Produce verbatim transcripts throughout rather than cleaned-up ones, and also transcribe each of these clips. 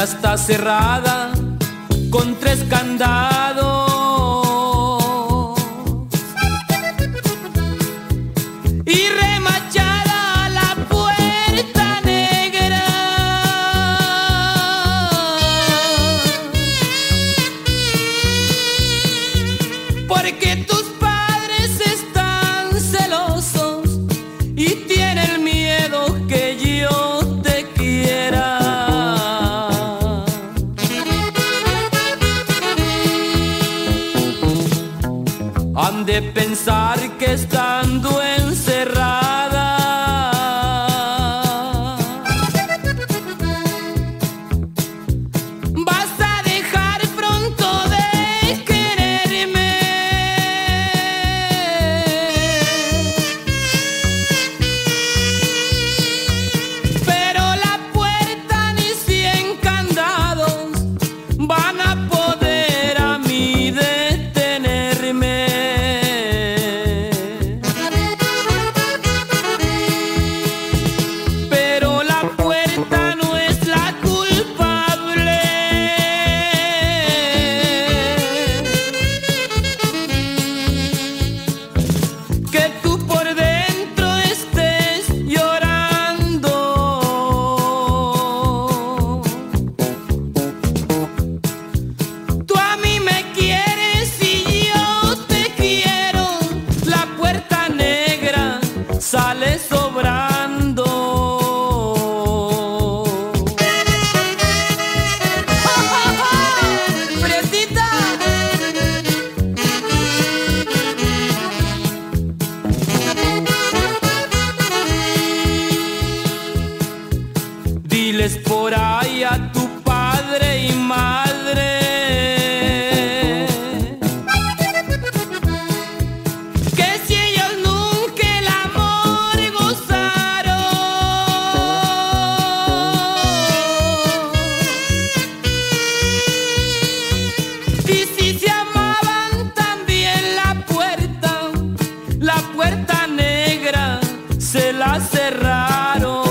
ya está cerrada con tres candados y remachada la puerta negra. Porque tus padres están celosos y tienen miedo que yo te quiera. Han de pensar que estando encerrada vas a dejar pronto de quererme. Pero la puerta ni cien candados van a poder a mí detenerme. Sale sobrando. ¡Prietita! Diles por ahí a tu padre y madre cerraron,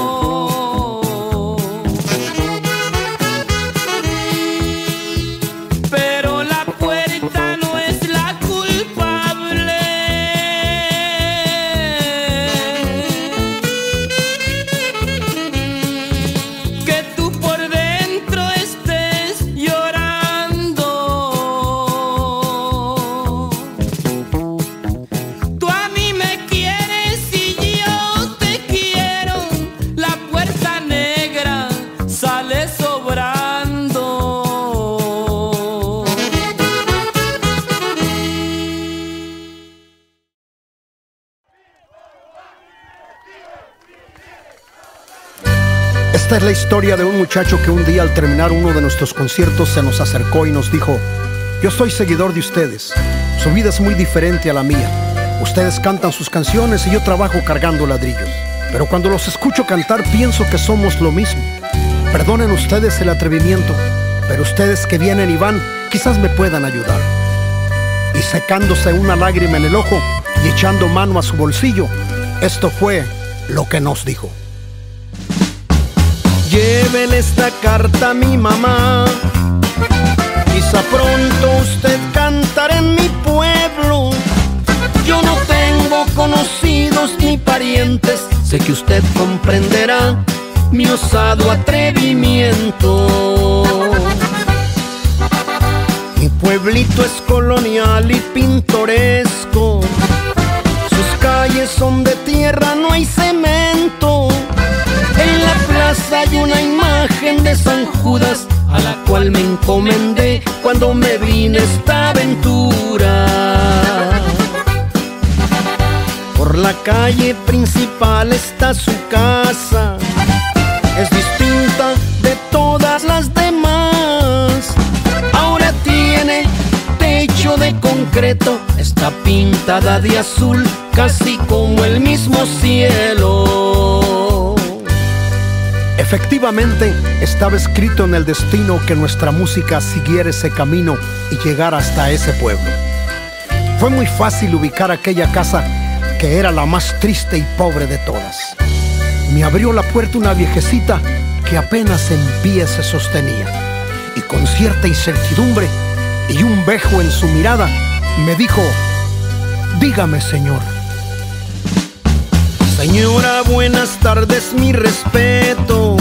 pero la puerta no es la culpable. Que tú por dentro estés llorando. Tú a mí me quieres. Sale sobrando. Esta es la historia de un muchacho que un día al terminar uno de nuestros conciertos se nos acercó y nos dijo: yo soy seguidor de ustedes, su vida es muy diferente a la mía. Ustedes cantan sus canciones y yo trabajo cargando ladrillos, pero cuando los escucho cantar pienso que somos lo mismo. Perdonen ustedes el atrevimiento, pero ustedes que vienen y van, quizás me puedan ayudar. Y secándose una lágrima en el ojo y echando mano a su bolsillo, esto fue lo que nos dijo. Llévele esta carta a mi mamá. Quizá pronto usted cantará en mi pueblo. Yo no tengo conocidos ni parientes, sé que usted comprenderá mi osado atrevimiento. Mi pueblito es colonial y pintoresco, sus calles son de tierra, no hay cemento. En la plaza hay una imagen de San Judas, a la cual me encomendé cuando me vine esta aventura. Por la calle principal está su casa, es distinta de todas las demás. Ahora tiene techo de concreto, está pintada de azul, casi como el mismo cielo. Efectivamente, estaba escrito en el destino que nuestra música siguiera ese camino y llegara hasta ese pueblo. Fue muy fácil ubicar aquella casa, que era la más triste y pobre de todas. Me abrió la puerta una viejecita que apenas en pie se sostenía, y con cierta incertidumbre y un vejo en su mirada, me dijo: dígame, señor. Señora, buenas tardes, mis respetos.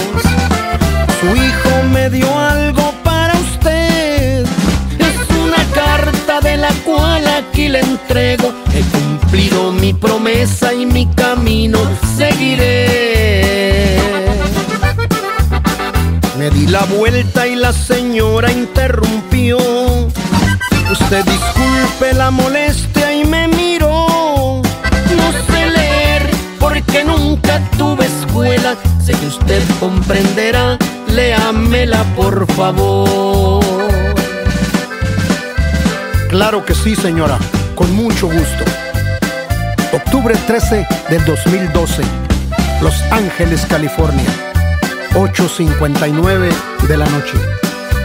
Su hijo me dio algo para usted. Es una carta de la cual aquí le entrego. He cumplido mi promesa y mi camino seguiré. Me di la vuelta y la señora interrumpió. Usted disculpe la molestia y me miró. No sé leer porque nunca tuve escuela. Sé que usted comprenderá, léamela por favor. Claro que sí, señora, con mucho gusto. octubre trece del dos mil doce, Los Ángeles, California, ocho cincuenta y nueve de la noche.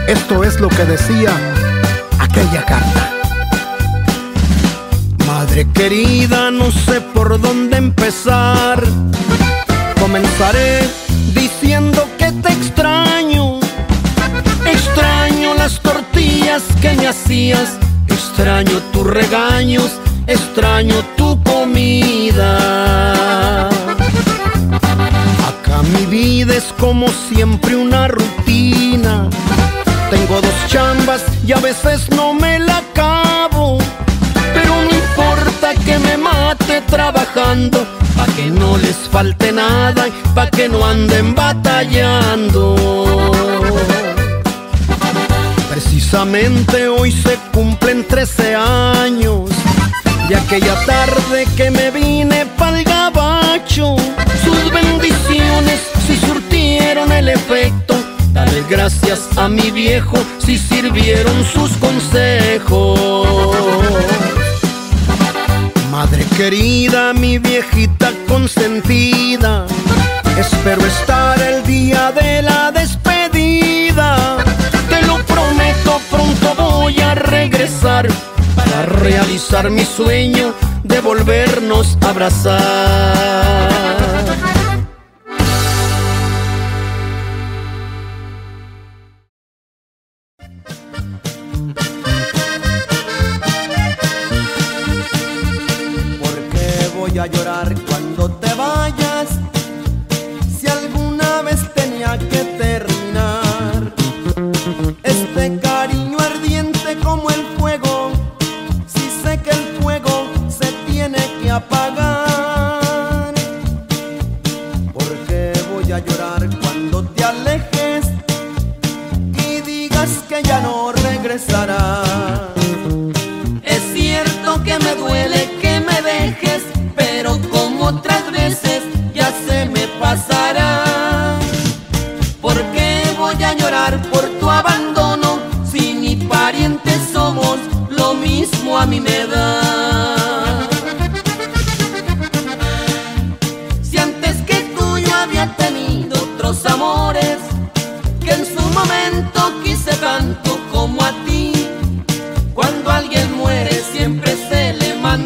Esto es lo que decía aquella carta. Madre querida, no sé por dónde empezar. Comenzaré diciendo que te extraño. Extraño las tortillas que me hacías. Extraño tus regaños, extraño tu comida. Acá mi vida es como siempre una rutina. Tengo dos chambas y a veces no me la acabo, pero no importa que me mate trabajando, pa' que no les falte nada, pa' que no anden batallando. Precisamente hoy se cumplen trece años de aquella tarde que me vine pa'l gabacho. Sus bendiciones sí surtieron el efecto. Dale gracias a mi viejo si sirvieron sus consejos. Madre querida, mi viejita consentida, espero estar el día de la despedida. Te lo prometo, pronto voy a regresar para realizar mi sueño de volvernos a abrazar. A llorar cuando te vayas, si alguna vez tenía que terminar este cariño ardiente como el fuego, si sé que el fuego se tiene que apagar. Porque voy a llorar cuando te alejes y digas que ya no regresarás. Es cierto que me duele que me dejes, pero como otras veces ya se me pasará. ¿Por qué voy a llorar por tu abandono? Si ni parientes somos, lo mismo a mí me da. Si antes que tú yo había tenido otros amores, que en su momento quise tanto como a ti. Cuando alguien muere siempre se le manda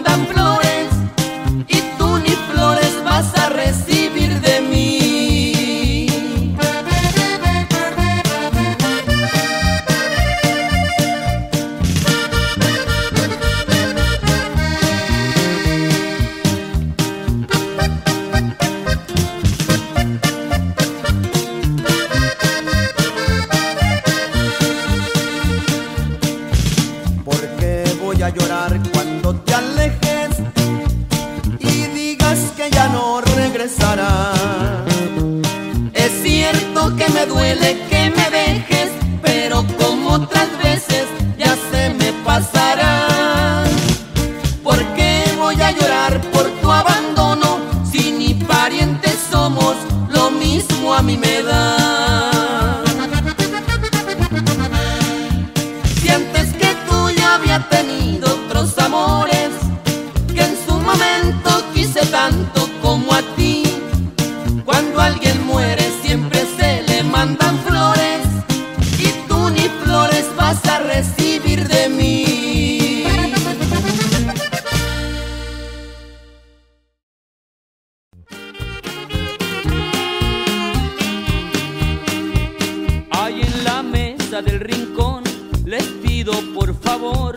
casa del rincón, les pido por favor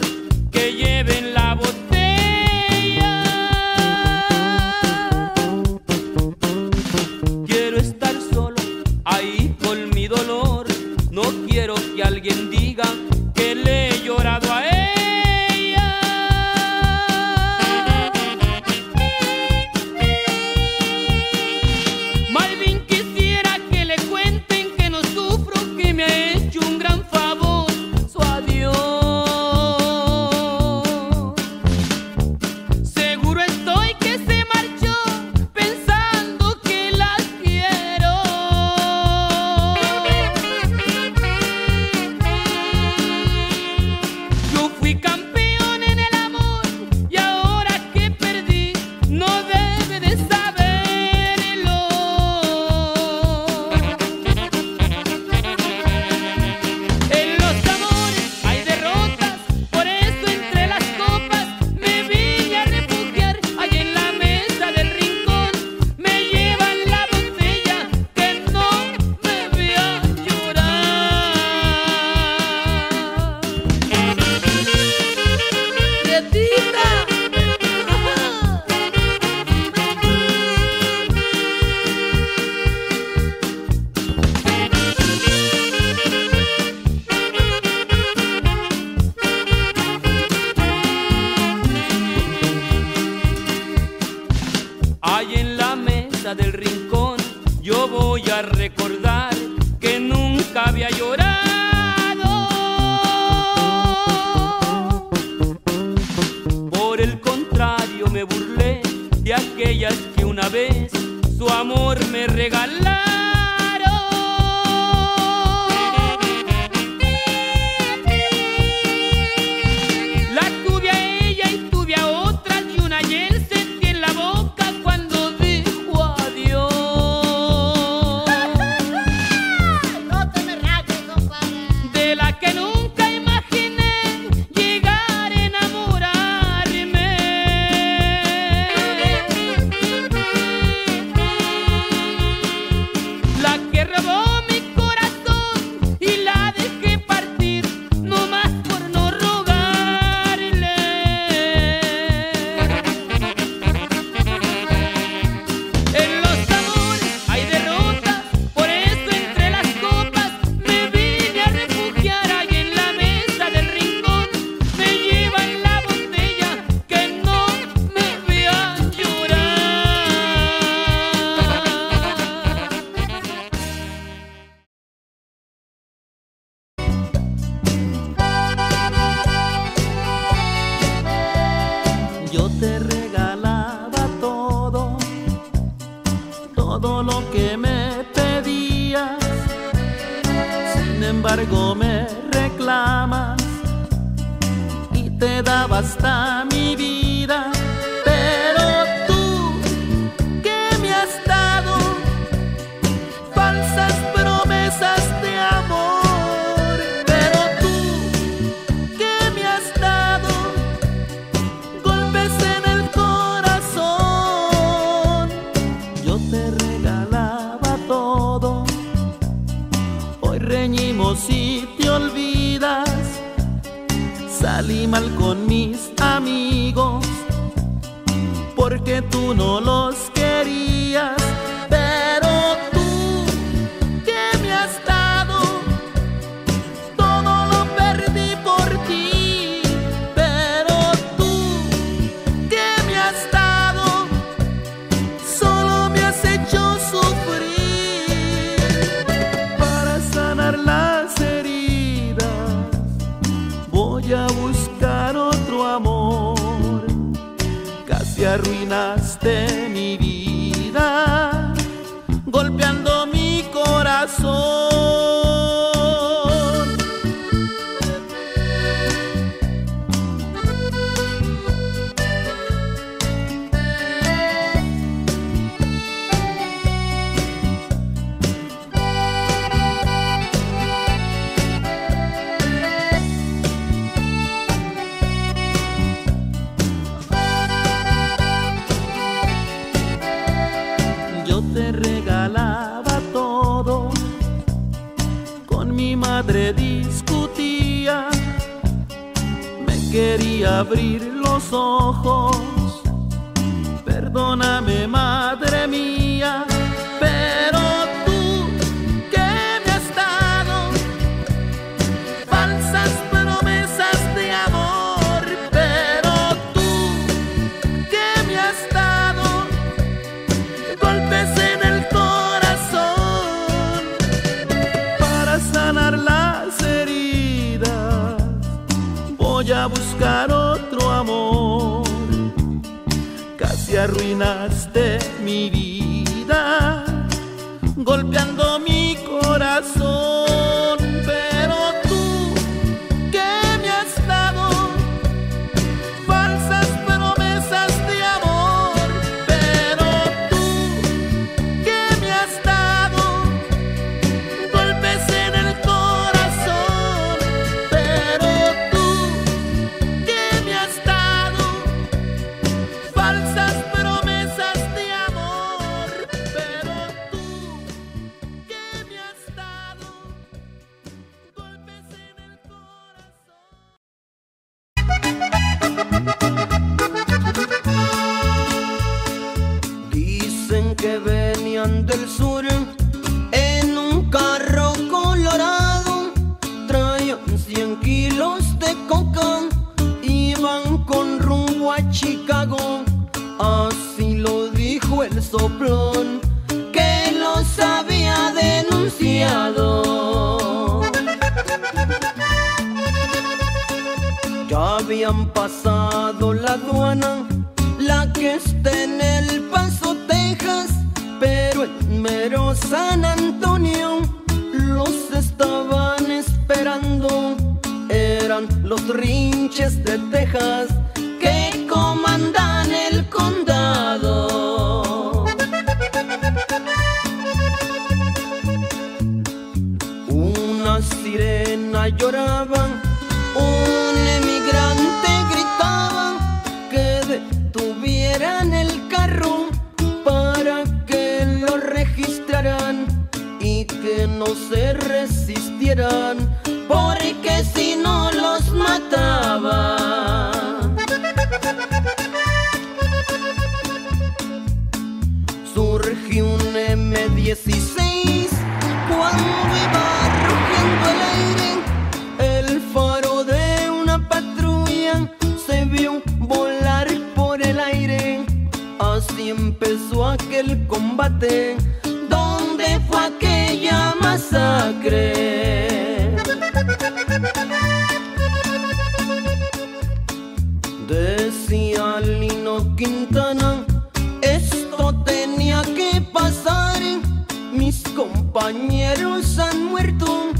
que lleven la botella. Quiero estar solo ahí con mi dolor, no quiero que alguien diga que le he llorado a ella. Más bien quisiera que le cuenten que no sufro, que me ha hecho un gran favor su adiós. Seguro estoy que se marchó pensando que la quiero. Yo fui campeón en el amor y ahora que perdí no debe de saberlo. En los amores hay derrotas, por eso entre las copas me vine a refugiar. Allí en la mesa del rincón me llevan la botella, que no me vea llorar. Prietita. Ahí en la mesa del rincón yo voy a recordar que nunca había llorado. Por el contrario me burlé de aquellas que una vez su amor me regalaron. La tuve a ella y tuve a otras y una Jensen que en la boca cuando dijo adiós. No te me rajes, compadre. De la que nunca imaginé llegar a enamorarme. La que robó mi corazón y la dejé partir, no más por no rogarle. En los amores hay derrotas, por eso entre las copas me vine a refugiar. Ahí en la mesa del rincón me llevan la botella, que no me vean llorar. Yo te regalaba todo, todo lo que me pedías. Sin embargo me reclamas y te daba hasta mi vida. Pero tú, que me has dado falsas promesas de amor. Pero tú, que me has dado golpes en el corazón. Yo te regalaba todo, hoy reñimos y te olvidas. Salí mal con mis amigos porque tú no los querías. Pero tú, que me has dado todo lo perdí por ti. Pero tú, que me has dado solo me has hecho sufrir. Para sanar las heridas voy a buscar otro amor. Casi arruinaste mi vida golpeando mi corazón. quería abrir los ojos. Perdóname, madre mía, pero tú que me has dado falsas promesas de amor, pero tú que me has dado golpes en el corazón para sanar las heridas. Voy a buscar otro amor. Casi arruinaste mi vida golpeando mi corazón, pero tú que me has dado falsas promesas de amor, pero tú que me has dado golpes en el corazón, pero tú que me has dado falsas promesas. Dicen que venían del sur en un carro colorado, traían cien kilos de coca, iban con rumbo a Chicago. Así lo dijo el soplón que los había denunciado. Ya habían pasado la aduana, la que está en El Paso, Texas, pero en mero San Antonio los estaban esperando. Eran los Rinches de Texas que comandan el condado. Una sirena lloraba, un emigrante gritaba que detuvieran el carro para que lo registraran y que no se resistieran, porque si no los mataba. Surgió un eme dieciséis cuando iba rugiendo el aire. Así empezó aquel combate, donde fue aquella masacre. Decía Lino Quintana, esto tenía que pasar, mis compañeros han muerto,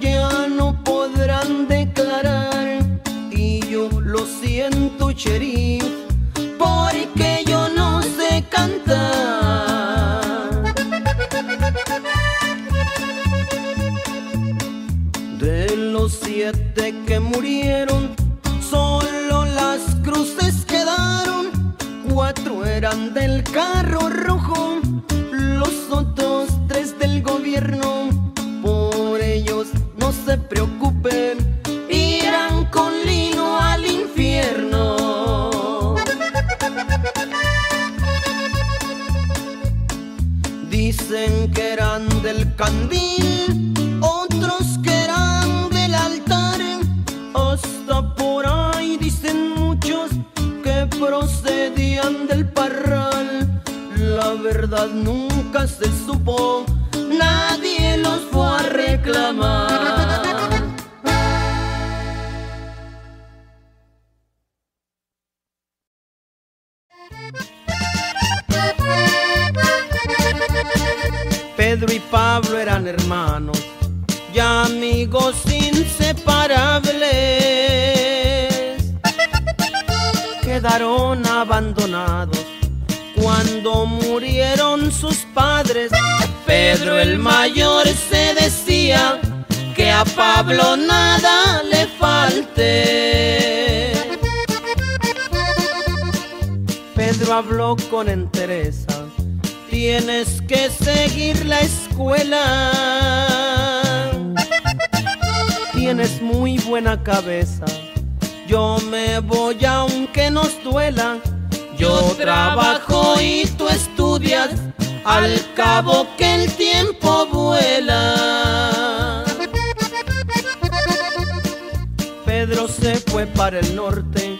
ya no podrán declarar. Y yo lo siento, sheriff, porque yo no sé cantar. De los siete que murieron, solo las cruces quedaron. Cuatro eran del carro rojo, los otros tres del gobierno. Por ellos no se preocupen, irán con Lino al infierno. Dicen que eran del candil, otros que eran del altar, hasta por ahí dicen muchos que procedían del Parral. La verdad nunca se supo, nadie los fue a reclamar. Pedro y Pablo eran hermanos y amigos inseparables. Quedaron abandonados cuando murieron sus padres. Pedro el mayor se decía que a Pablo nada le falte. Pedro habló con entereza, tienes que seguir la escuela, tienes muy buena cabeza, yo me voy aunque nos duela. Yo trabajo y tú estudias, al cabo que el tiempo vuela. Pedro se fue para el norte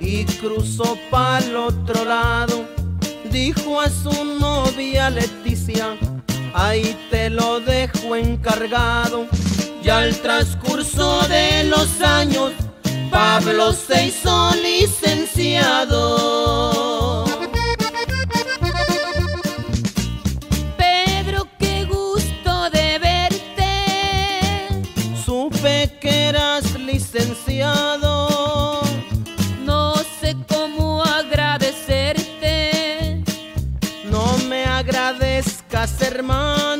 y cruzó para el otro lado. Dijo a su novia Leticia, ahí te lo dejo encargado. Y al transcurso de los años, Pablo se hizo licenciado. Pedro, qué gusto de verte. Supe que eras licenciado. No sé cómo agradecerte. No me agradezcas, hermano.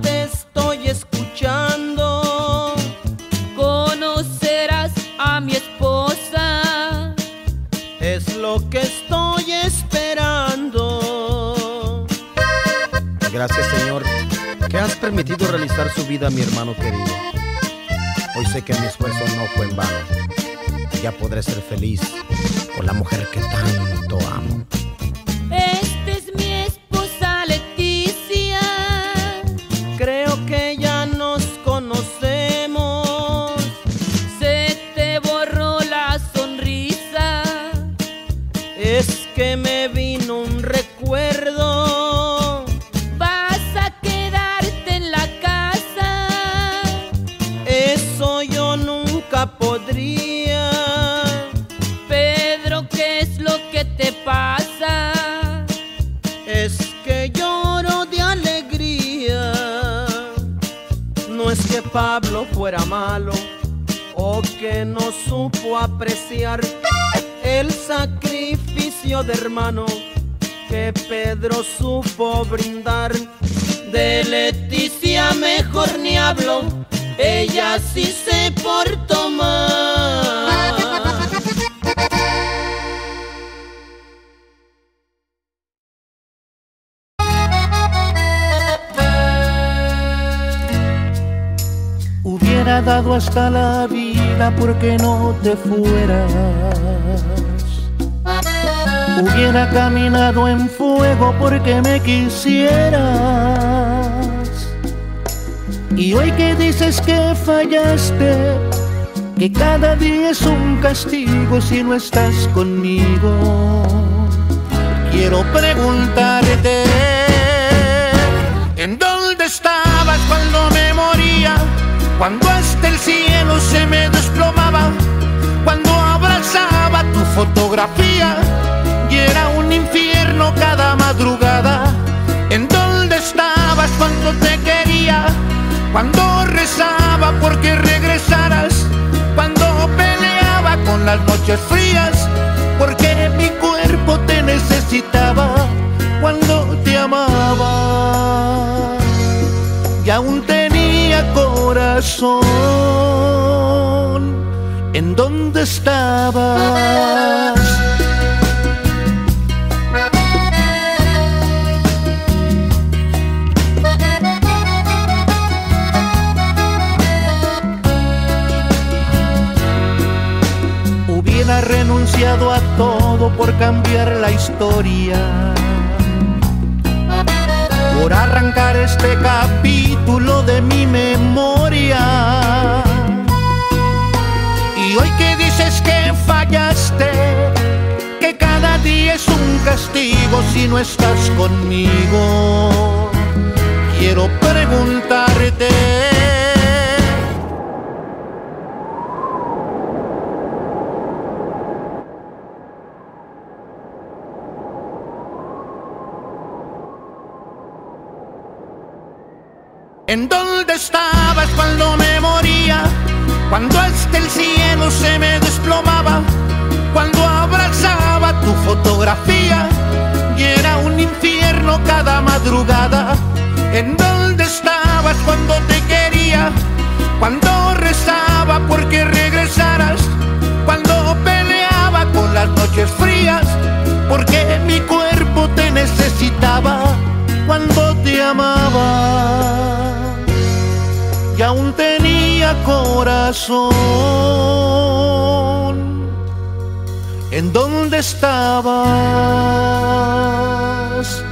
Te estoy escuchando. Conocerás a mi esposa. Es lo que estoy esperando. Gracias, Señor, que has permitido realizar su vida, mi hermano querido. Hoy sé que mi esfuerzo no fue en vano. Ya podré ser feliz con la mujer que tanto amo. Que me vino un recuerdo. Vas a quedarte en la casa. Eso yo nunca podría. Pedro, ¿qué es lo que te pasa? Es que lloro de alegría. No es que Pablo fuera malo o que no supo apreciar el sacrificio de hermano que Pedro supo brindar. De Leticia mejor ni hablo, ella sí se portó mal. Hubiera dado hasta la vida porque no te fueras. Hubiera caminado en fuego porque me quisieras. Y hoy que dices que fallaste, que cada día es un castigo si no estás conmigo, quiero preguntarte, ¿en dónde estabas cuando me moría? Cuando hasta el cielo se me desplomaba, cuando abrazaba tu fotografía y era un infierno cada madrugada. ¿En dónde estabas cuando te quería? Cuando rezaba porque regresaras, cuando peleaba con las noches frías porque mi cuerpo te necesitaba, cuando te amaba y aún tenía corazón. ¿En dónde estabas? Hubiera renunciado a todo por cambiar la historia, por arrancar este capítulo de mi memoria. Y hoy que dices que fallaste, que cada día es un castigo si no estás conmigo, quiero preguntarte, ¿en dónde estabas cuando me moría? Cuando hasta el cielo se me desplomaba, cuando abrazaba tu fotografía y era un infierno cada madrugada. ¿En dónde estabas cuando te quería? Cuando rezaba porque regresaras, cuando peleaba con las noches frías porque mi cuerpo te necesitaba, cuando te amaba aún tenía corazón, ¿en dónde estabas?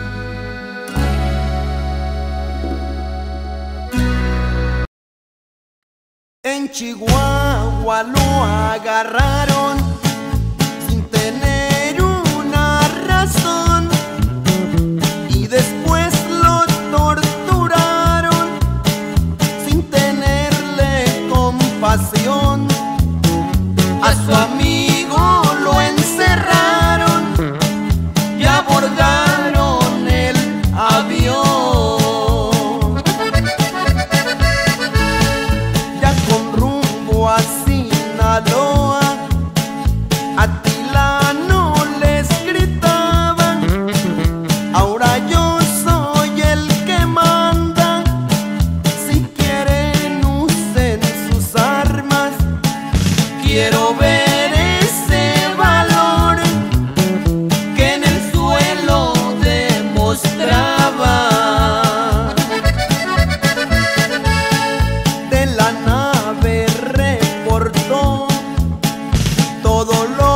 En Chihuahua lo agarraron sin tener una razón y después lo torturaron sin tenerle compasión. A su amigo lo encerraron y abordaron el avión. A Tilano les gritaban, ahora yo soy el que manda. Si quieren usen sus armas, quiero ver ese valor que en el suelo demostraba. De la nave reportó todo lo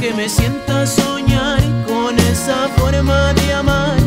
que me sienta soñar con esa forma de amar.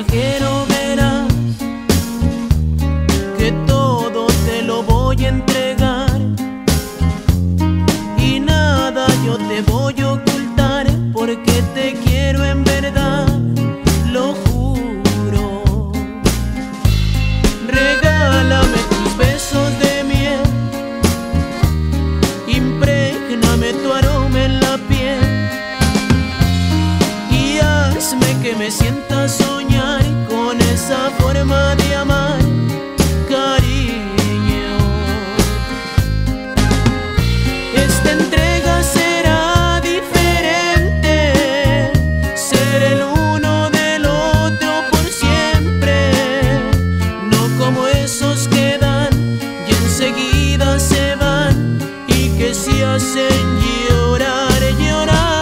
hasta que lo verás, que todo te lo voy a entregar y nada yo te voy a ocultar, porque te quiero en verdad, lo juro. Regálame tus besos de miel, imprégname tu aroma en la piel y hazme que me sienta soñar con esa forma de amar, cariño. Esta entrega será diferente, ser el uno del otro por siempre, no como esos que dan y enseguida se van y que se hacen llorar, llorar.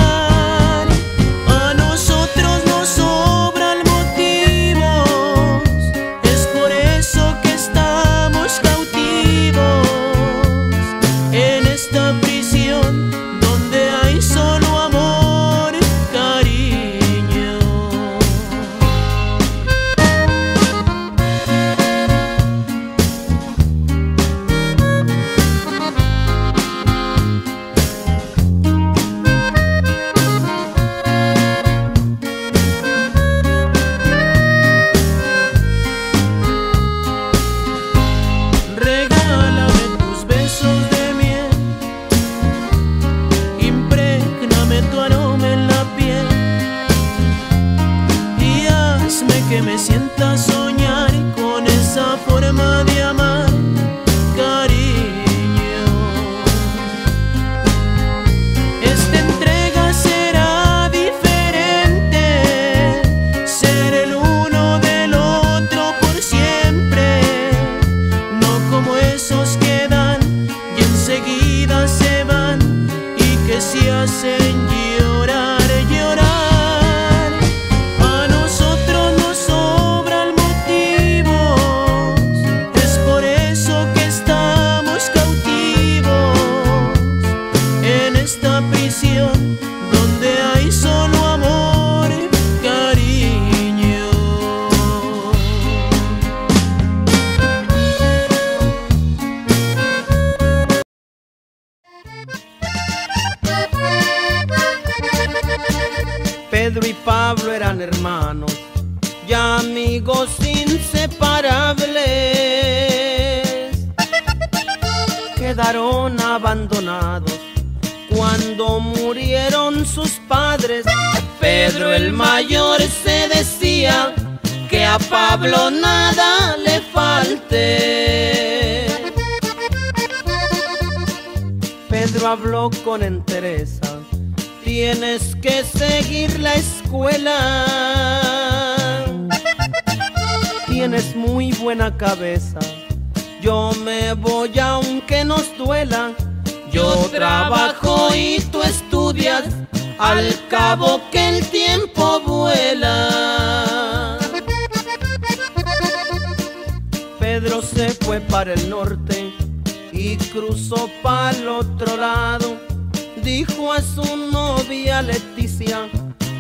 Que me sienta soñar con esa forma de amar, cariño. Esta entrega será diferente, ser el uno del otro por siempre, no como esos que dan y enseguida se van y que se hacen llorar, llorar. Esta prisión donde hay solo amor, cariño. Pedro y Pablo eran hermanos y amigos inseparables. Quedaron abandonados cuando murieron sus padres. Pedro el mayor se decía que a Pablo nada le falte. Pedro habló con entereza: tienes que seguir la escuela, tienes muy buena cabeza, yo me voy aunque nos duela. Yo trabajo y tú estudias, al cabo que el tiempo vuela. Pedro se fue para el norte y cruzó para el otro lado. Dijo a su novia Leticia: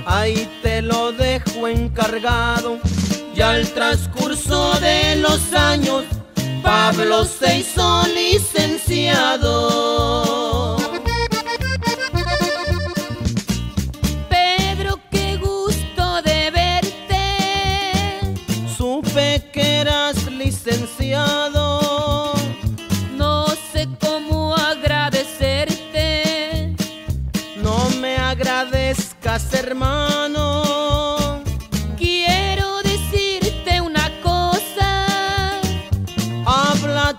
ahí te lo dejo encargado. Y al transcurso de los años, Pablo se hizo licenciado. Pedro, qué gusto de verte. Supe que eras licenciado. No sé cómo agradecerte. No me agradezcas, hermano.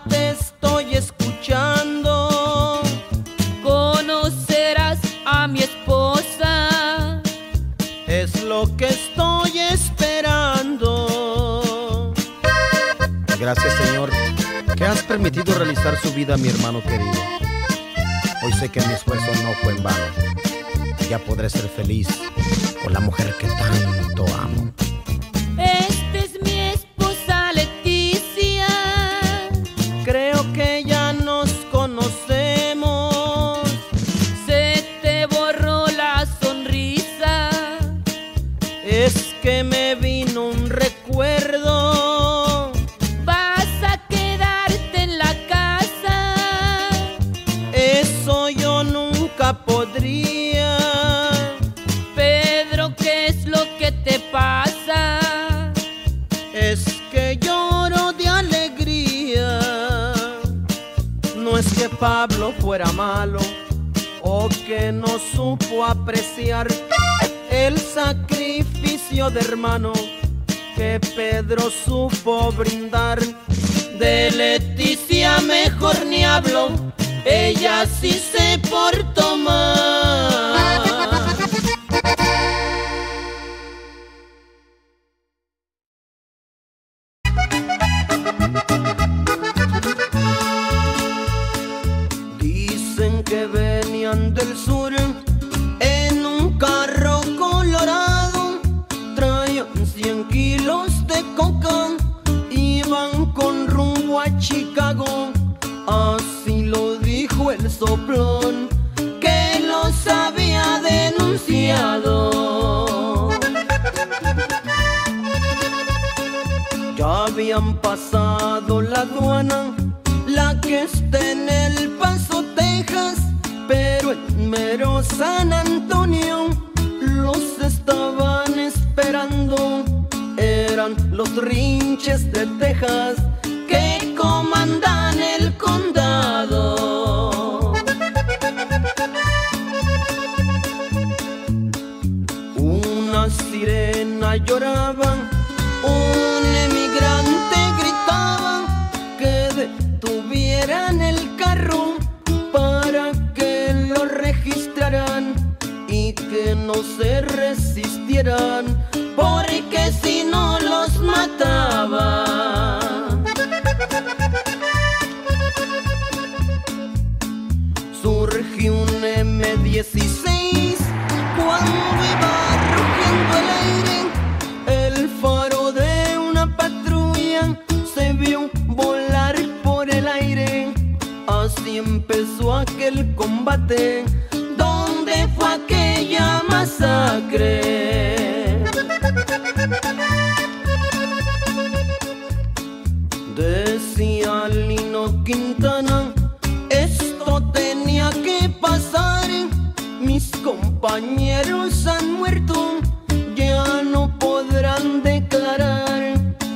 Te estoy escuchando. Conocerás a mi esposa, es lo que estoy esperando. Gracias, Señor, que has permitido realizar su vida a mi hermano querido. Hoy sé que mi esfuerzo no fue en vano. Ya podré ser feliz con la mujer que tanto amo. Que me vino un recuerdo. Pablo fuera malo o que no supo apreciar el sacrificio de hermano que Pedro supo brindar. De Leticia mejor ni hablo, ella sí se portó mal. Dicen que venían del sur en un carro colorado, traían cien kilos de coca, iban con rumbo a Chicago. Así lo dijo el soplón que los había denunciado. Ya habían pasado la aduana, la que está en El Paso, Texas, pero en mero San Antonio los estaban esperando. Eran los Rinches de Texas que comandan el condado. Una sirena lloraba, un emigrante gritaba que detuvieran el carro para que lo registraran y que no se resistieran, porque si no los mataba. Surgió un eme dieciséis cuando iba rugiendo el aire. El faro de una patrulla se vio volar por el aire. Así empezó aquel combate donde fue aquella masacre. Decía Lino Quintana, esto tenía que pasar, mis compañeros han muerto, ya no podrán declarar.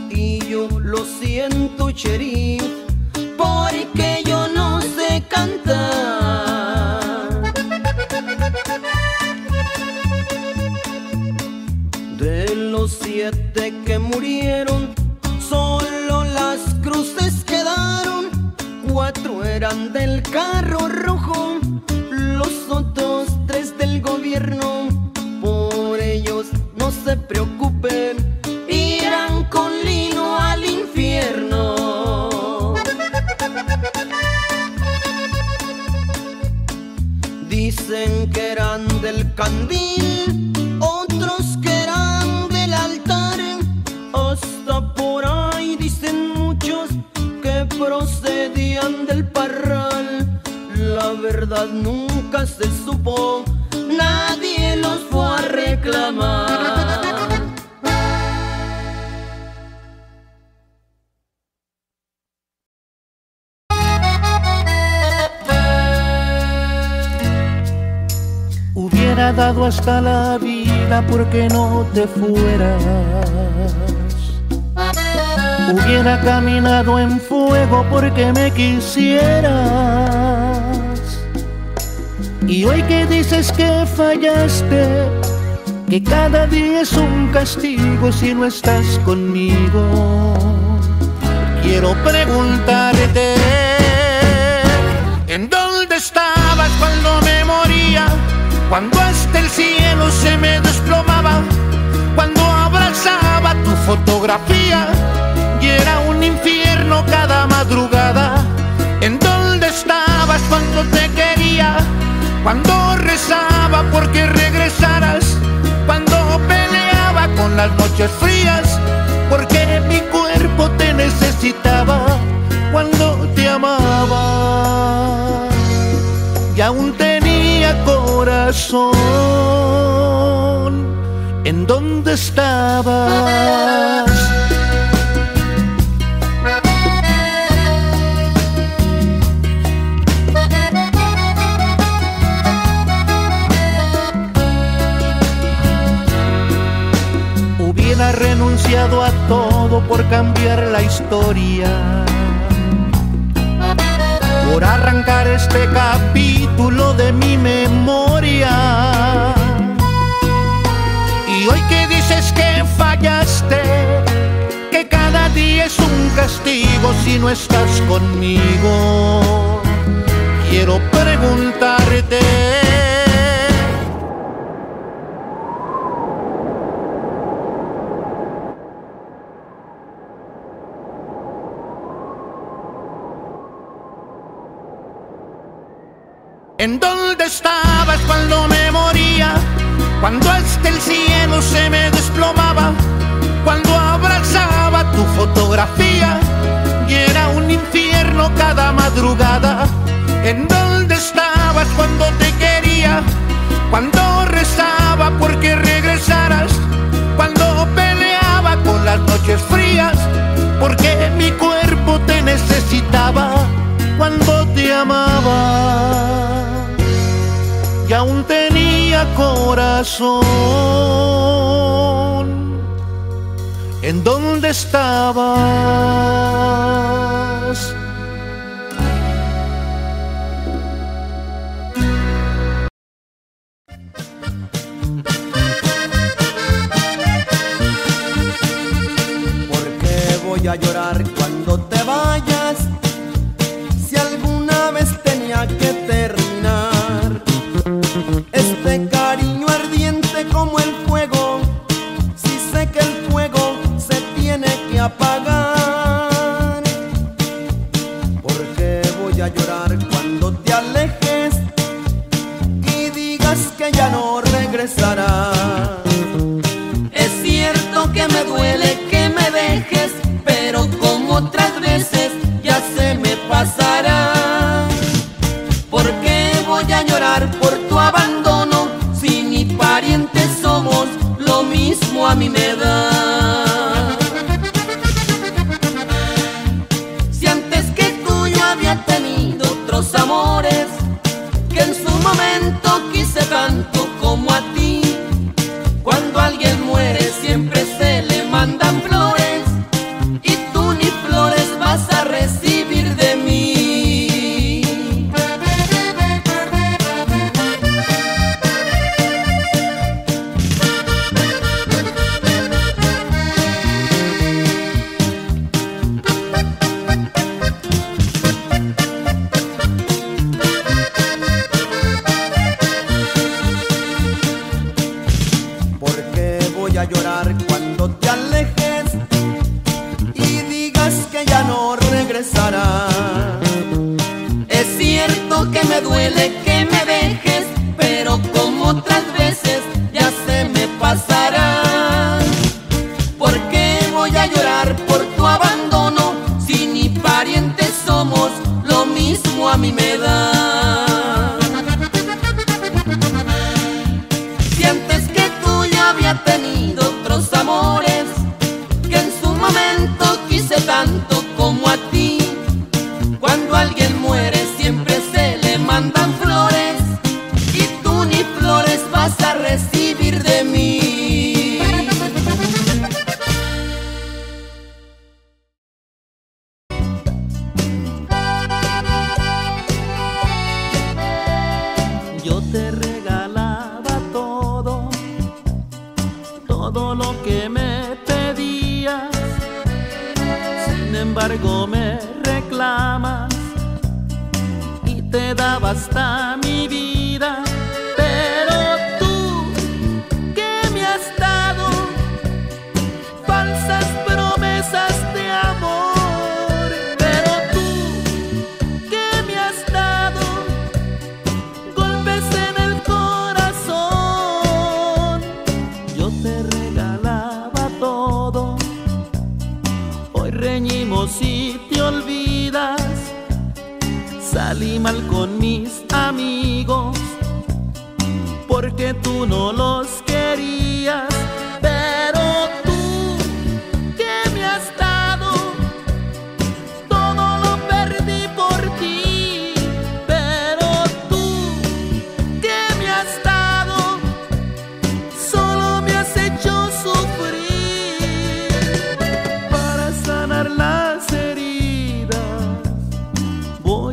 Y yo lo siento, sheriff, porque yo no sé cantar. De los siete que murieron, solo las cruces quedaron, cuatro eran del carro rojo, los otros tres del gobierno. Por ellos no se preocupen, irán con Lino al infierno. Dicen que eran del Candil, otros que eran del Altar, hasta por ahí dicen muchos que procedían del Parral. La verdad nunca se supo, nadie los fue a reclamar. Hubiera dado hasta la vida porque no te fueras, hubiera caminado en fuego porque me quisieras. Y hoy que dices que fallaste, que cada día es un castigo si no estás conmigo, quiero preguntarte, ¿en dónde estabas cuando me moría? Cuando hasta el cielo se me desplomaba, cuando abrazaba tu fotografía y era un infierno cada madrugada. ¿En dónde estabas cuando te quería? Cuando rezaba porque regresaras, cuando peleaba con las noches frías porque mi cuerpo te necesitaba, cuando te amaba y aún tenía corazón. ¿En dónde estabas? Hubiera renunciado a todo por cambiar la historia, por arrancar este capítulo de mi memoria. Y hoy que dices que fallaste, que cada día es un castigo si no estás conmigo, quiero preguntarte, ¿en dónde estabas cuando me moría? Cuando hasta el cielo se me desplomaba, cuando abrazaba tu fotografía y era un infierno cada madrugada. ¿En dónde estabas cuando te quería? Cuando rezaba porque regresaras, cuando peleaba con las noches frías porque mi cuerpo te necesitaba, cuando te amaba y aún tenía corazón. ¿En dónde estabas? ¿Por qué voy a llorar cuando te vayas? Si alguna vez tenía que terminar este cariño ardiente como el fuego, si sé que el fuego se tiene que apagar. ¿Por qué voy a llorar cuando te alejes y digas que ya no regresarás? Es cierto que me duele que me dejes, pero como otras veces ya se me pasará. ¿Por qué voy a llorar por tu abandono, si ni parientes somos, lo mismo a mí me da? Si antes que tú yo había tenido otros amores, que en su momento quise tanto como a ti. Cuando alguien muere siempre se le mandan flores, y tú ni flores vas a recibir de mí.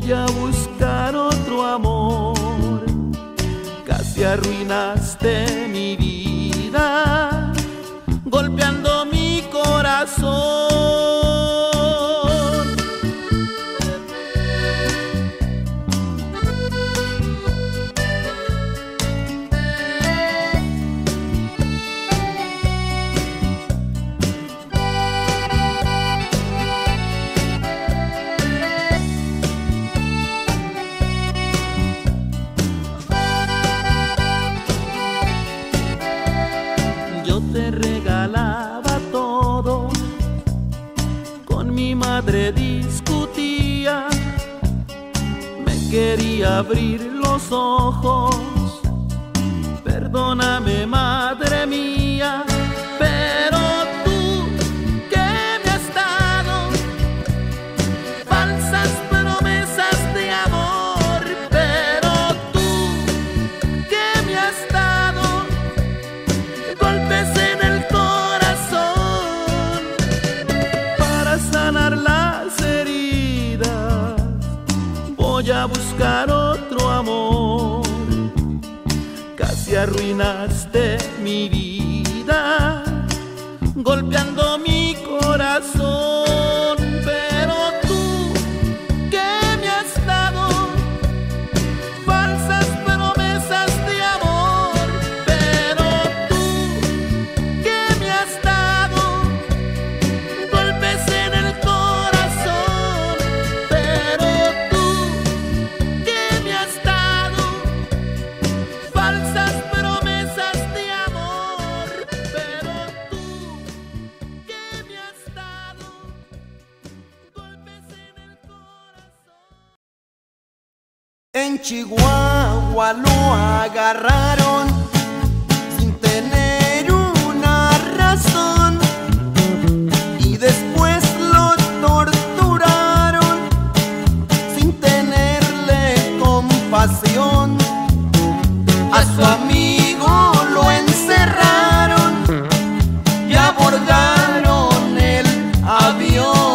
Ya arruinaste mi vida, golpeando mi corazón. Discutía, me quería abrir los ojos. Perdóname, madre mía, pero tú que me has dado falsas promesas de amor, pero tú que me has dado golpes en el corazón para sanar la voy a buscar otro amor. Casi arruinaste mi vida, golpeando mi corazón, pero tú que me has dado falsas promesas de amor, pero tú que me has dado golpes en el corazón, pero en Chihuahua lo agarraron sin tener una razón y después lo torturaron sin tenerle compasión. A su amigo lo encerraron y abordaron el avión.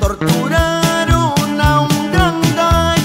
Torturaron a un gran gallo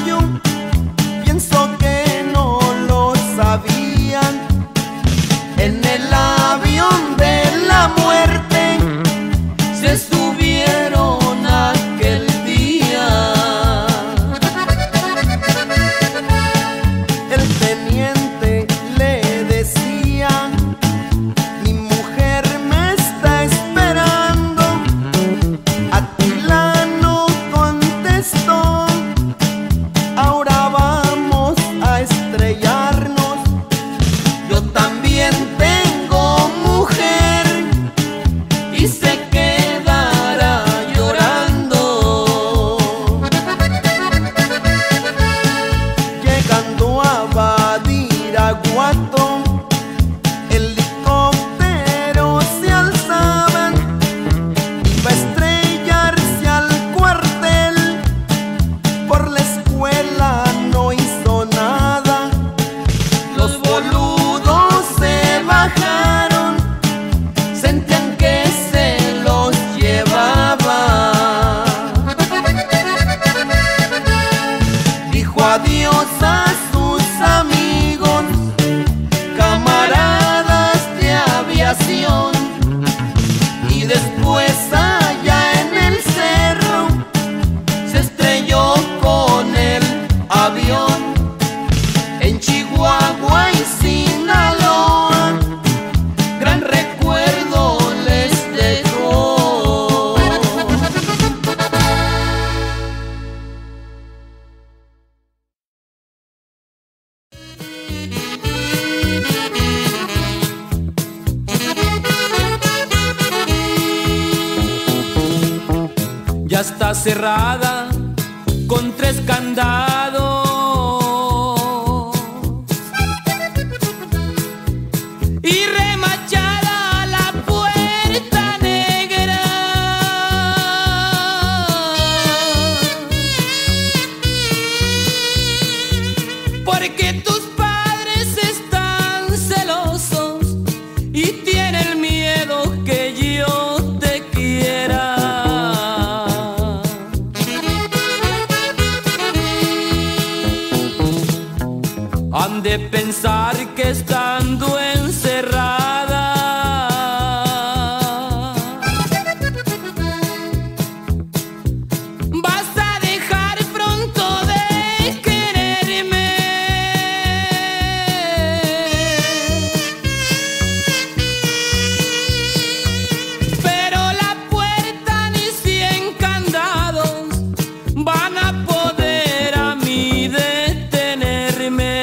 ya está cerrada con tres candados y remachada la puerta negra. Porque tus padres están celosos y tienen miedo que yo te quiera. Han de pensar que estando encerrada vas a dejar pronto de quererme. Pero la puerta ni cien candados van a poder a mí detenerme.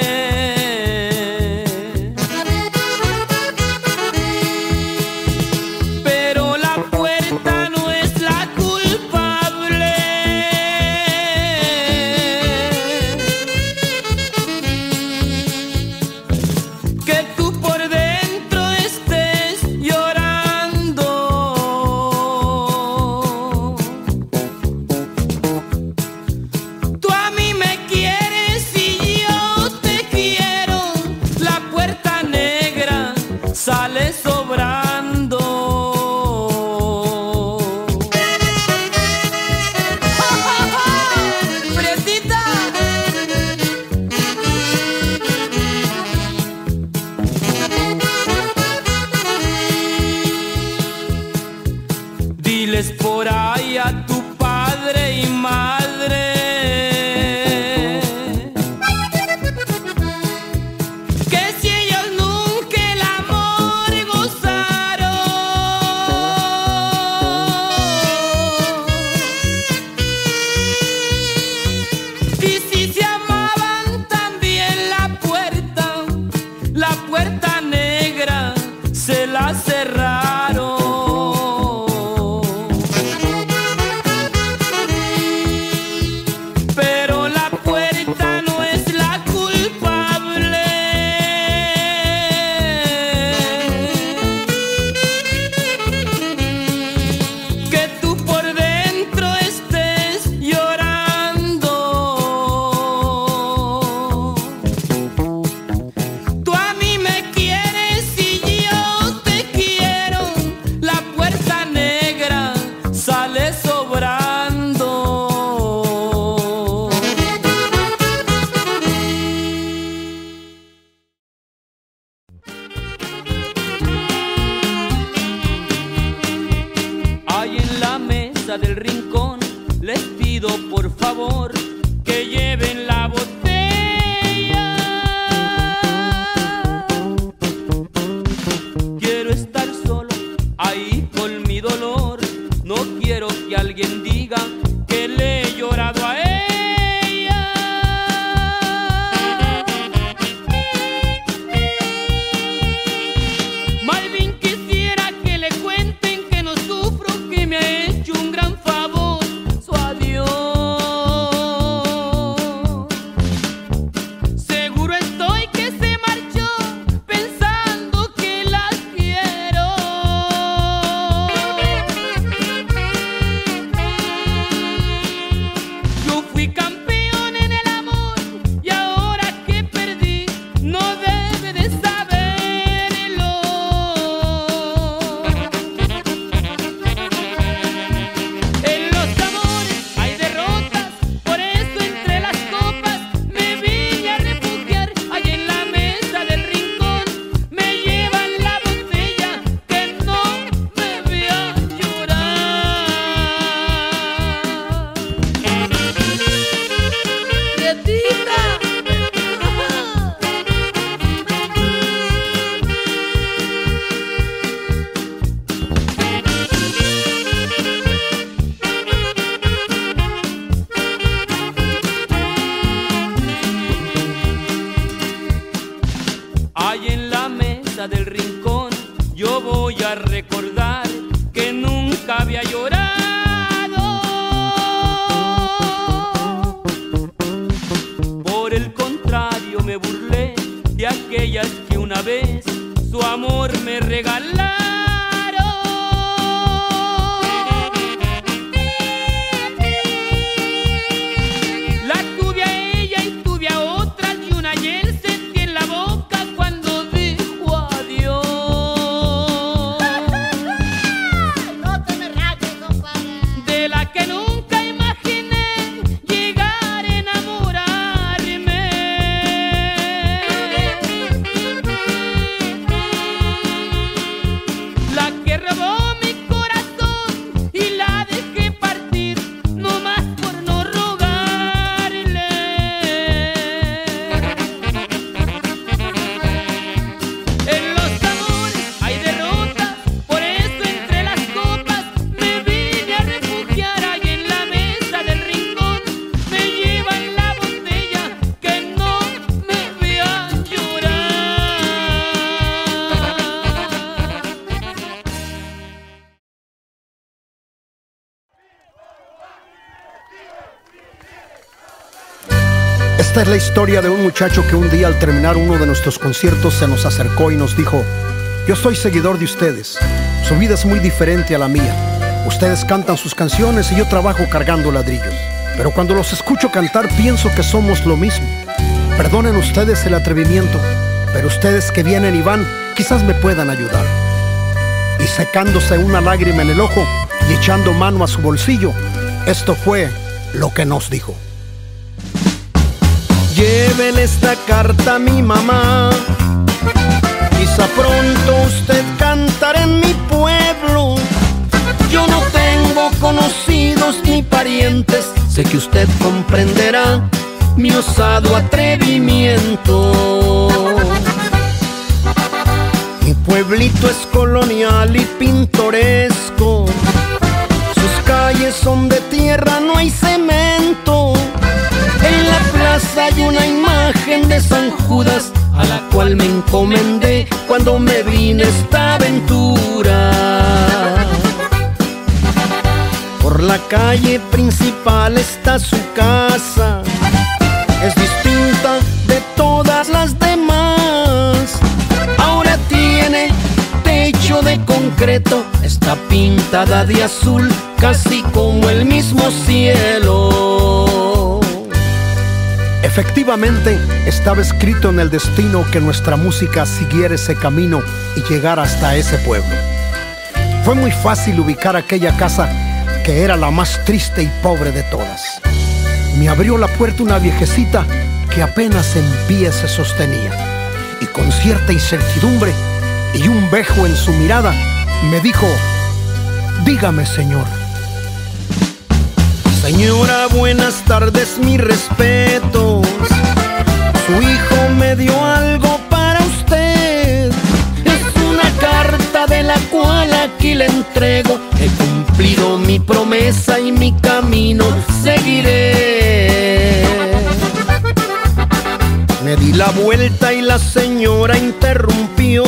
Sale sobrando. ¡Prietita! Diles por ahí a tu padre y madre cerraron, pero la puerta no es la culpable. Que tú por dentro estés llorando. Tú a mí me quieres. Sale sobrando. Ahí en la mesa del rincón les pido por favor que lleven la botella. Quiero estar solo ahí con mi dolor. No quiero que alguien diga que le he llorado a ella. Más bien quisiera que le cuenten que no sufro, que me ha hecho un gran favor su adiós. Seguro estoy que se marchó pensando que las quiero. Ahí en la mesa del rincón yo voy a recordar que nunca había llorado. me burlé de aquellas que una vez su amor me regalaron. La tuve a ella y tuve a otra, y una hiel sentí en la boca cuando dijo adiós. No te me rayes, compadre. De la que nunca Esta es la historia de un muchacho que un día al terminar uno de nuestros conciertos se nos acercó y nos dijo: yo soy seguidor de ustedes, su vida es muy diferente a la mía. Ustedes cantan sus canciones y yo trabajo cargando ladrillos, pero cuando los escucho cantar pienso que somos lo mismo. Perdonen ustedes el atrevimiento, pero ustedes que vienen y van quizás me puedan ayudar. Y secándose una lágrima en el ojo y echando mano a su bolsillo, esto fue lo que nos dijo. Lleven esta carta a mi mamá, quizá pronto usted cantará en mi pueblo. Yo no tengo conocidos ni parientes, sé que usted comprenderá mi osado atrevimiento. Mi pueblito es colonial y pintoresco, sus calles son de tierra, no hay cemento. En la plaza hay una imagen de San Judas, a la cual me encomendé cuando me vine esta aventura. Por la calle principal está su casa, es distinta de todas las demás. Ahora tiene techo de concreto, está pintada de azul, casi como el mismo cielo. Efectivamente, estaba escrito en el destino que nuestra música siguiera ese camino y llegara hasta ese pueblo. Fue muy fácil ubicar aquella casa que era la más triste y pobre de todas. Me abrió la puerta una viejecita que apenas en pie se sostenía, y con cierta incertidumbre y un beso en su mirada me dijo: dígame, señor. Señora, buenas tardes, mis respetos. Su hijo me dio algo para usted. Es una carta de la cual aquí le entrego. He cumplido mi promesa y mi camino seguiré. Me di la vuelta y la señora interrumpió.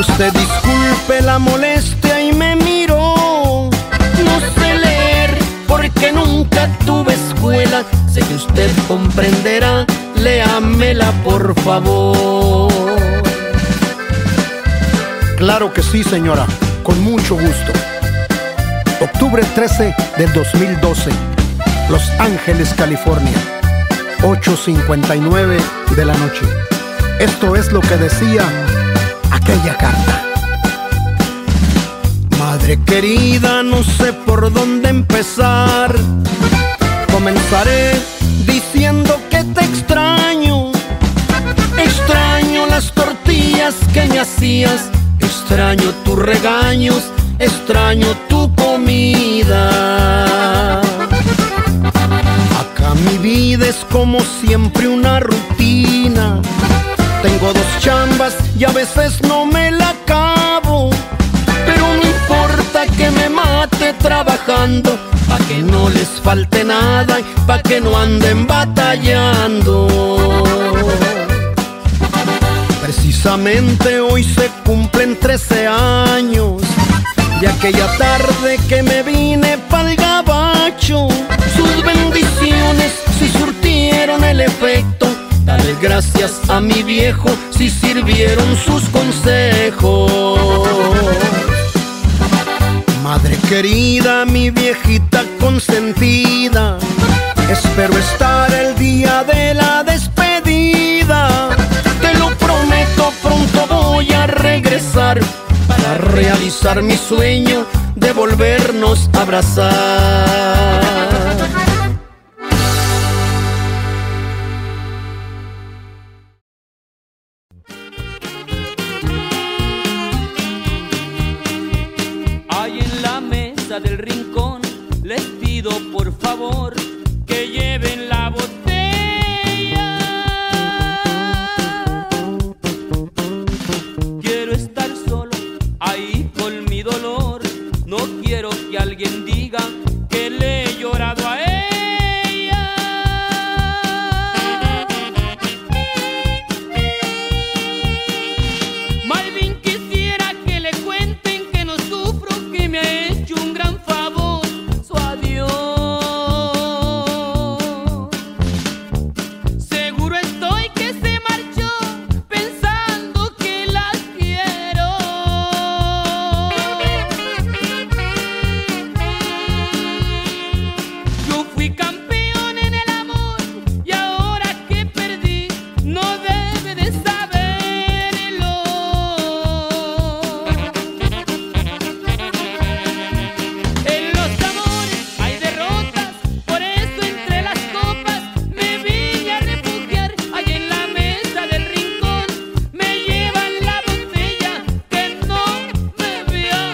Usted disculpe la molestia y me miró. No sé leer porque nunca tuve escuela, sé que usted comprenderá, léamela por favor. Claro que sí, señora, con mucho gusto. octubre trece del dos mil doce, Los Ángeles, California, ocho cincuenta y nueve de la noche. Esto es lo que decía aquella carta. Madre querida, no sé por dónde empezar. Comenzaré diciendo que te extraño. Extraño las tortillas que me hacías, extraño tus regaños, extraño tu comida. Acá mi vida es como siempre una rutina. Tengo dos chambas y a veces no me la acabo, pero no importa que me mate trabajando, pa' que no les falte nada y pa' que no anden batallando. Precisamente hoy se cumplen trece años de aquella tarde que me vine pa'l gabacho. Sus bendiciones sí surtieron el efecto, tal gracias a mi viejo si sirvieron sus consejos. Madre querida, mi viejita consentida, espero estar el día de la despedida. Te lo prometo, pronto voy a regresar para realizar mi sueño de volvernos a abrazar. Hay en la mesa del rincón, les pido por favor que lleven la botella. Quiero estar solo ahí con mi dolor, no quiero que alguien diga que le he llorado a ella. Más bien quisiera que le cuenten que no sufro, que me ha hecho un gran favor su adiós. Seguro estoy que se marchó pensando que la quiero. Yo fui campeón en el amor y ahora que perdí no debe de saberlo. En los amores hay derrotas, por eso entre las copas me vine a refugiar. Ahí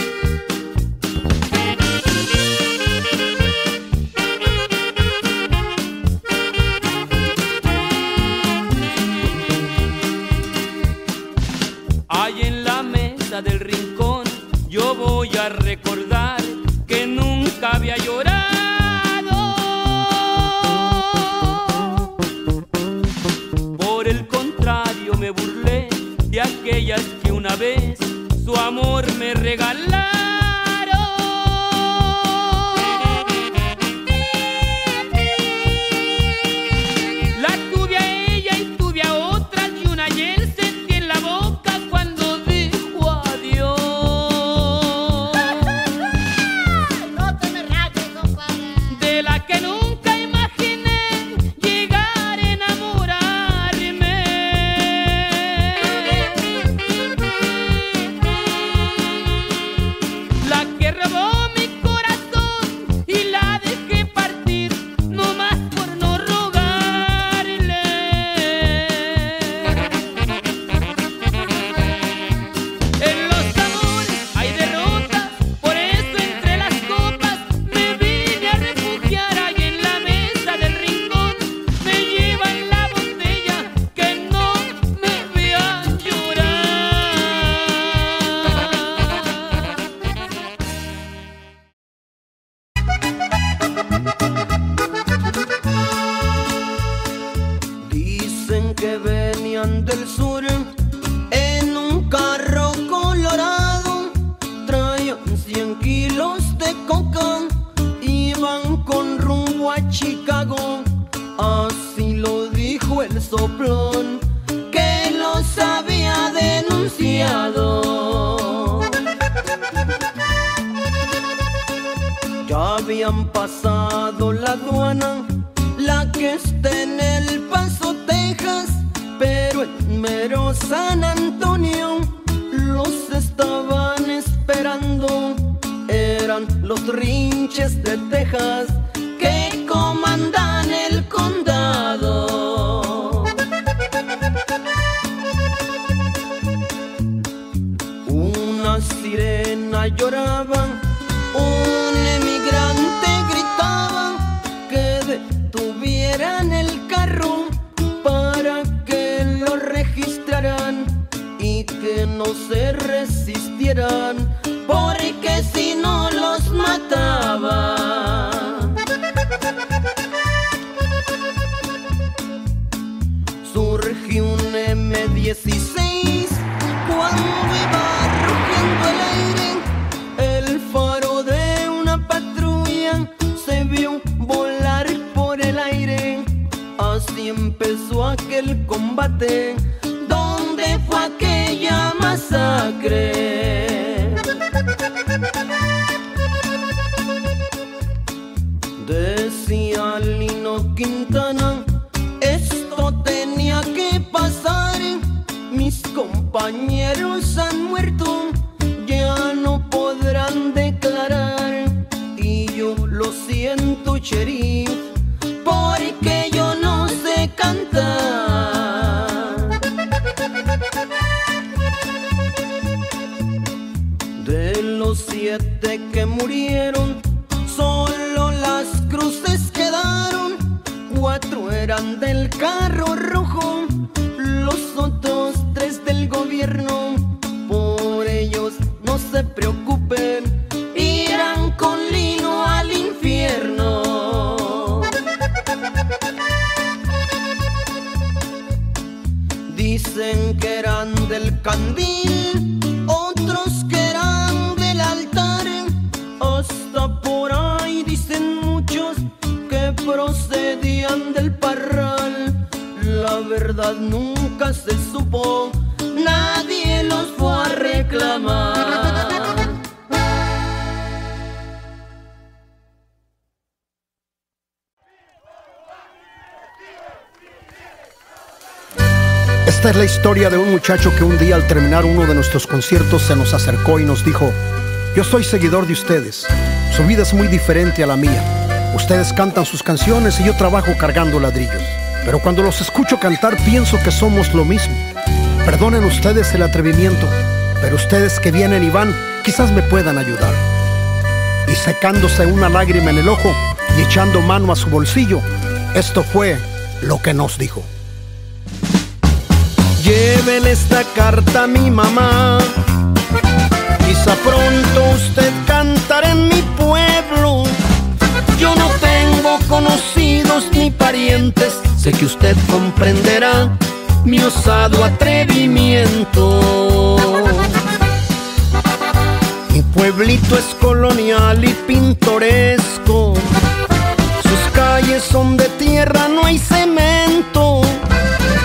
en la mesa del rincón me llevan la botella que no me vea llorar. Prietita. Hay en la mesa del rincón, yo voy a recordar que nunca había llorado. Por el contrario me burlé de aquellas que una vez su amor me regalaron. La tuve a ella y tuve a otra y una Yeltsin que en la boca cuando dijo adiós. No te me rajes, compadre. De la que nunca imaginé llegar a enamorarme. La que robó mi corazón y la dejé partir, no más por no rogarle. En los amores hay derrotas, por eso entre las copas me vine a refugiar. Ahí en la mesa del rincón me llevan la botella que no me vea llorar. Dicen que venían del sur en un carro colorado, traían cien kilos de coca, iban con rumbo a Chicago. Así lo dijo el soplón que los había denunciado. Ya habían pasado la aduana, la que está en El Paso, Texas, pero en mero San Antonio los estaban esperando. Eran los rinches de Texas que comandan el condado. Una sirena lloraba, un emigrante gritaba que detuvieran el carro para que lo registraran y que no se resistieran, porque si no los mataba. Surgió un eme dieciséis pasó aquel combate? ¿Dónde fue aquella masacre? Decía Lino Quintana, esto tenía que pasar. Mis compañeros han muerto, ya no podrán declarar. Y yo lo siento, sheriff, porque yo no sé cantar. De los siete que murieron, solo las cruces quedaron. Cuatro eran del carro rojo, los otros tres del gobierno. Por ellos no se preocupen, irán con Lino al infierno. Dicen que eran del candil, otros que eran del altar. Hasta por ahí dicen muchos que procedían del Parral. La verdad nunca se supo, nadie los fue a reclamar. Esta es la historia de un muchacho que un día al terminar uno de nuestros conciertos se nos acercó y nos dijo: yo soy seguidor de ustedes, su vida es muy diferente a la mía. Ustedes cantan sus canciones y yo trabajo cargando ladrillos. Pero cuando los escucho cantar pienso que somos lo mismo. Perdonen ustedes el atrevimiento, pero ustedes que vienen y van quizás me puedan ayudar. Y secándose una lágrima en el ojo y echando mano a su bolsillo, esto fue lo que nos dijo. Lleven esta carta a mi mamá, quizá pronto usted cantará en mi pueblo. Yo no tengo conocidos ni parientes, sé que usted comprenderá mi osado atrevimiento. Mi pueblito es colonial y pintoresco, sus calles son de tierra, no hay cemento.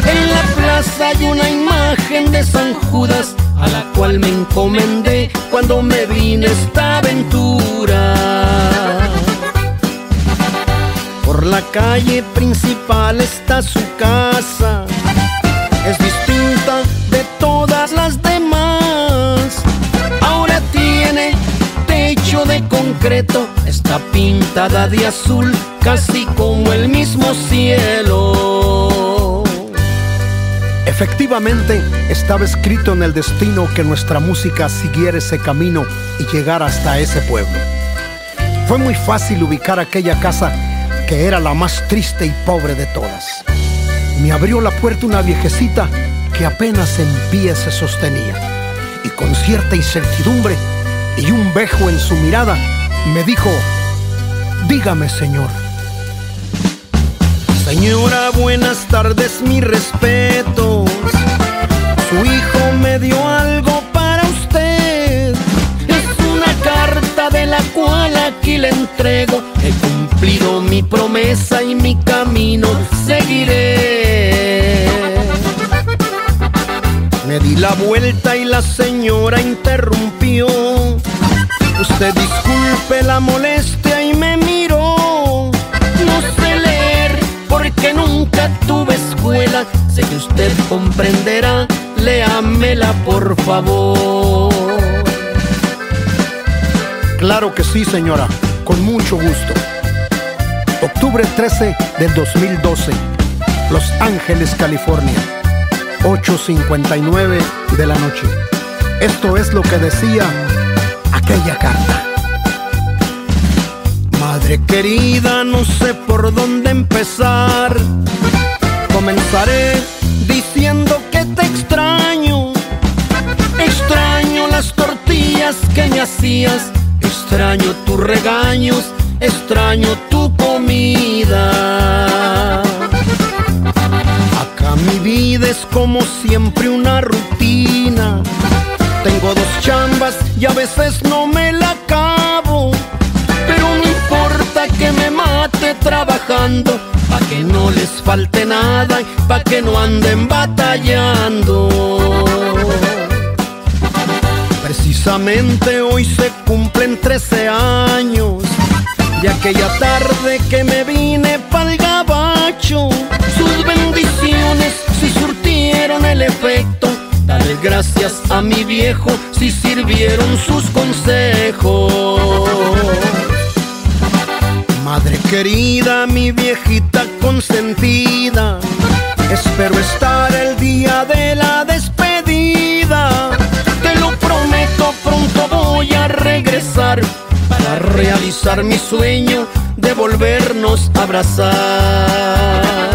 En la plaza hay una imagen de San Judas, a la cual me encomendé cuando me vine esta aventura. Por la calle principal está su casa, es distinta de todas las demás. Ahora tiene techo de concreto, está pintada de azul, casi como el mismo cielo. Efectivamente, estaba escrito en el destino que nuestra música siguiera ese camino y llegara hasta ese pueblo. Fue muy fácil ubicar aquella casa, que era la más triste y pobre de todas. Me abrió la puerta una viejecita que apenas en pie se sostenía, y con cierta incertidumbre y un beso en su mirada me dijo: dígame, señor. Señora, buenas tardes, mis respetos. Su hijo me dio algo para usted. Es una carta de la cual aquí le entrego. He cumplido mi promesa y mi camino seguiré. Me di la vuelta y la señora interrumpió. Usted disculpe la molestia y me miró. No sé leer porque nunca tuve escuela. Sé que usted comprenderá, léamela por favor. Claro que sí, señora, con mucho gusto. octubre trece del dos mil doce, Los Ángeles, California, ocho cincuenta y nueve de la noche. Esto es lo que decía aquella carta. Madre querida, no sé por dónde empezar. Comenzaré diciendo que te extraño. Extraño las tortillas que me hacías, extraño tus regaños, extraño tu comida. Acá mi vida es como siempre una rutina. Tengo dos chambas y a veces no me la acabo. Pero no importa que me mate siempre trabajando, pa' que no les falte nada y pa' que no anden batallando. Precisamente hoy se cumplen trece años de aquella tarde que me vine pa'l gabacho. Sus bendiciones sí surtieron el efecto, dale gracias a mi viejo si sirvieron sus consejos. Madre querida, mi viejita consentida, espero estar el día de la despedida. Te lo prometo, pronto voy a regresar para realizar mi sueño de volvernos a abrazar.